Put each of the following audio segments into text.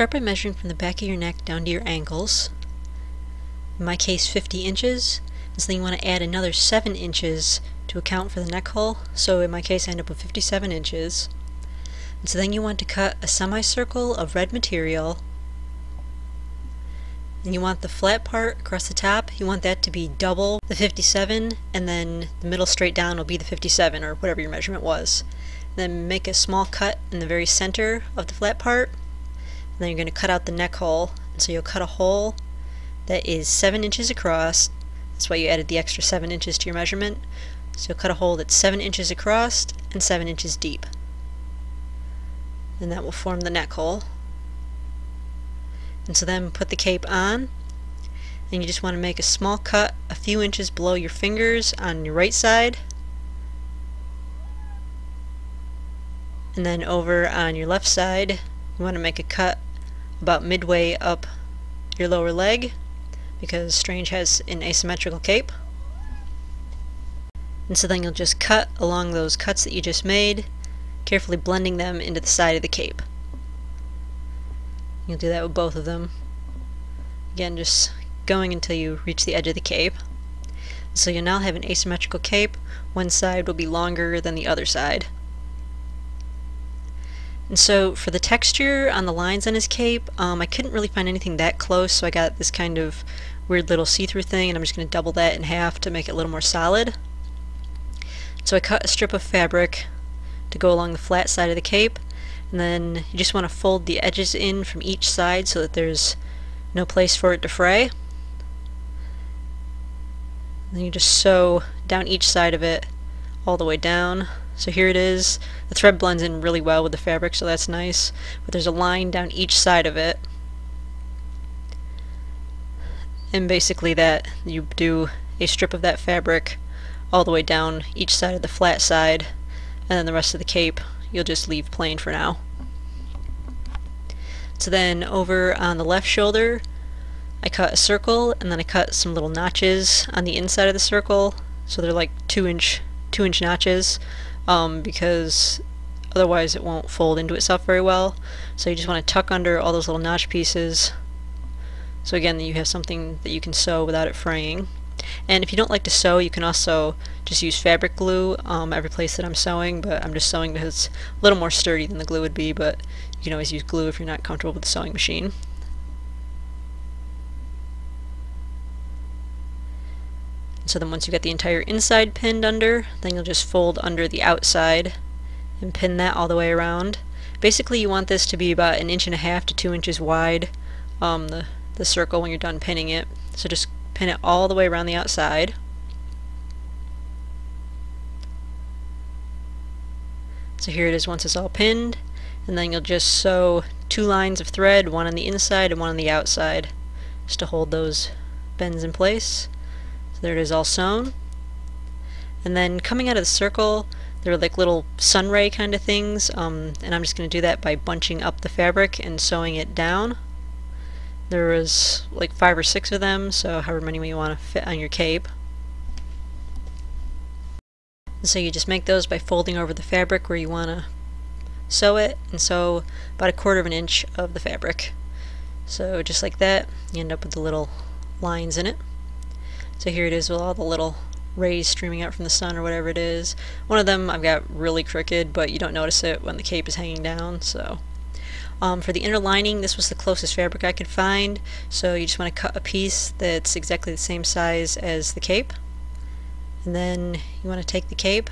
Start by measuring from the back of your neck down to your ankles. In my case 50 inches, and so then you want to add another 7 inches to account for the neck hole, so in my case I end up with 57 inches. And so then you want to cut a semicircle of red material, and you want the flat part across the top, you want that to be double the 57, and then the middle straight down will be the 57 or whatever your measurement was. And then make a small cut in the very center of the flat part, and then you're going to cut out the neck hole, and so you'll cut a hole that is 7 inches across. That's why you added the extra 7 inches to your measurement. So cut a hole that's 7 inches across and 7 inches deep, and that will form the neck hole. And so then put the cape on, and you just want to make a small cut a few inches below your fingers on your right side, and then over on your left side you want to make a cut about midway up your lower leg, because Strange has an asymmetrical cape. And so then you'll just cut along those cuts that you just made, carefully blending them into the side of the cape. You'll do that with both of them. Again, just going until you reach the edge of the cape. So you'll now have an asymmetrical cape. One side will be longer than the other side. And so for the texture on the lines on his cape, I couldn't really find anything that close, so I got this kind of weird little see-through thing, and I'm just going to double that in half to make it a little more solid. So I cut a strip of fabric to go along the flat side of the cape, and then you just want to fold the edges in from each side so that there's no place for it to fray. And then you just sew down each side of it all the way down. So here it is. The thread blends in really well with the fabric, so that's nice, but there's a line down each side of it, and basically that you do a strip of that fabric all the way down each side of the flat side, and then the rest of the cape you'll just leave plain for now. So then over on the left shoulder I cut a circle, and then I cut some little notches on the inside of the circle, so they're like 2-inch notches, because otherwise it won't fold into itself very well. So you just want to tuck under all those little notch pieces, so again you have something that you can sew without it fraying. And if you don't like to sew, you can also just use fabric glue every place that I'm sewing, but I'm just sewing because it's a little more sturdy than the glue would be, but you can always use glue if you're not comfortable with the sewing machine. And so then once you get the entire inside pinned under, then you'll just fold under the outside and pin that all the way around. Basically you want this to be about 1.5 inches to 2 inches wide, the circle, when you're done pinning it. So just pin it all the way around the outside. So here it is once it's all pinned, and then you'll just sew 2 lines of thread, one on the inside and one on the outside, just to hold those bends in place. So there it is all sewn. And then coming out of the circle there are like little sunray kind of things, and I'm just going to do that by bunching up the fabric and sewing it down. There was like 5 or 6 of them, so however many you want to fit on your cape. And so you just make those by folding over the fabric where you want to sew it, and sew about 1/4 inch of the fabric. So just like that, you end up with the little lines in it. So here it is with all the little rays streaming out from the sun or whatever it is. One of them I've got really crooked, but you don't notice it when the cape is hanging down, so. For the inner lining, this was the closest fabric I could find, so you just want to cut a piece that's exactly the same size as the cape. And then you want to take the cape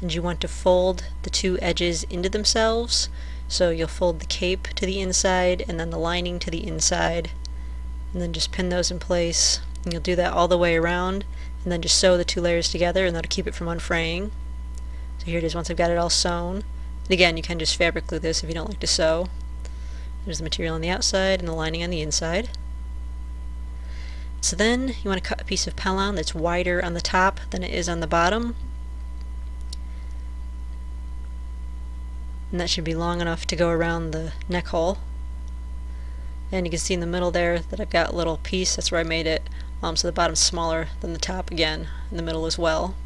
and you want to fold the 2 edges into themselves. So you'll fold the cape to the inside and then the lining to the inside, and then just pin those in place, and you'll do that all the way around, and then just sew the 2 layers together, and that'll keep it from unfraying. So here it is once I've got it all sewn. Again, you can just fabric glue this if you don't like to sew. There's the material on the outside and the lining on the inside. So then you want to cut a piece of pellon that's wider on the top than it is on the bottom, and that should be long enough to go around the neck hole. And you can see in the middle there that I've got a little piece, that's where I made it, so the bottom's smaller than the top again, and the middle as well.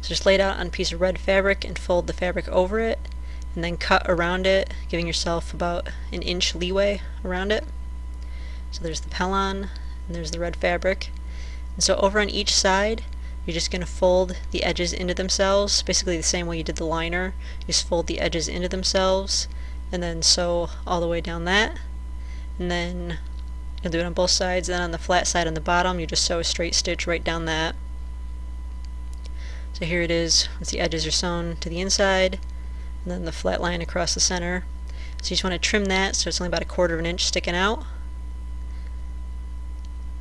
So just lay it out on a piece of red fabric and fold the fabric over it, and then cut around it, giving yourself about an inch leeway around it. So there's the pellon, and there's the red fabric. And so over on each side, you're just going to fold the edges into themselves, basically the same way you did the liner. You just fold the edges into themselves, and then sew all the way down that. And then you'll do it on both sides, then on the flat side on the bottom, you just sew a straight stitch right down that. So here it is, once the edges are sewn to the inside, and then the flat line across the center. So you just want to trim that so it's only about 1/4 inch sticking out.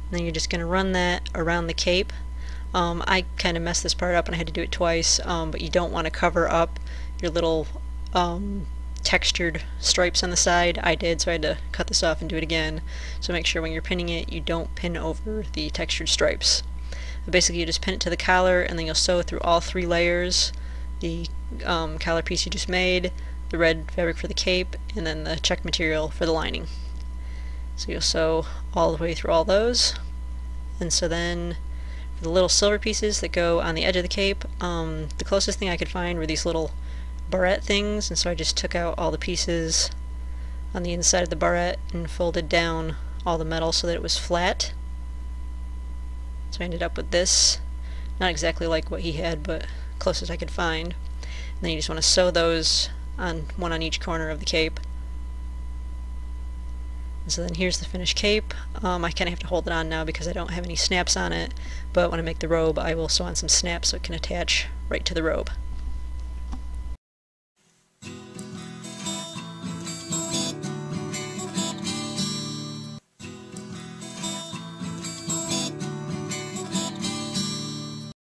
And then you're just going to run that around the cape. I kind of messed this part up and I had to do it twice, but you don't want to cover up your little textured stripes on the side. I did, so I had to cut this off and do it again. So make sure when you're pinning it, you don't pin over the textured stripes. But basically you just pin it to the collar, and then you'll sew through all 3 layers: the collar piece you just made, the red fabric for the cape, and then the check material for the lining. So you'll sew all the way through all those. And so then for the little silver pieces that go on the edge of the cape, the closest thing I could find were these little barrette things, and so I just took out all the pieces on the inside of the barrette and folded down all the metal so that it was flat. So I ended up with this, not exactly like what he had, but closest I could find. And then you just want to sew those on, one on each corner of the cape. And so then here's the finished cape. I kind of have to hold it on now because I don't have any snaps on it, but when I make the robe I will sew on some snaps so it can attach right to the robe.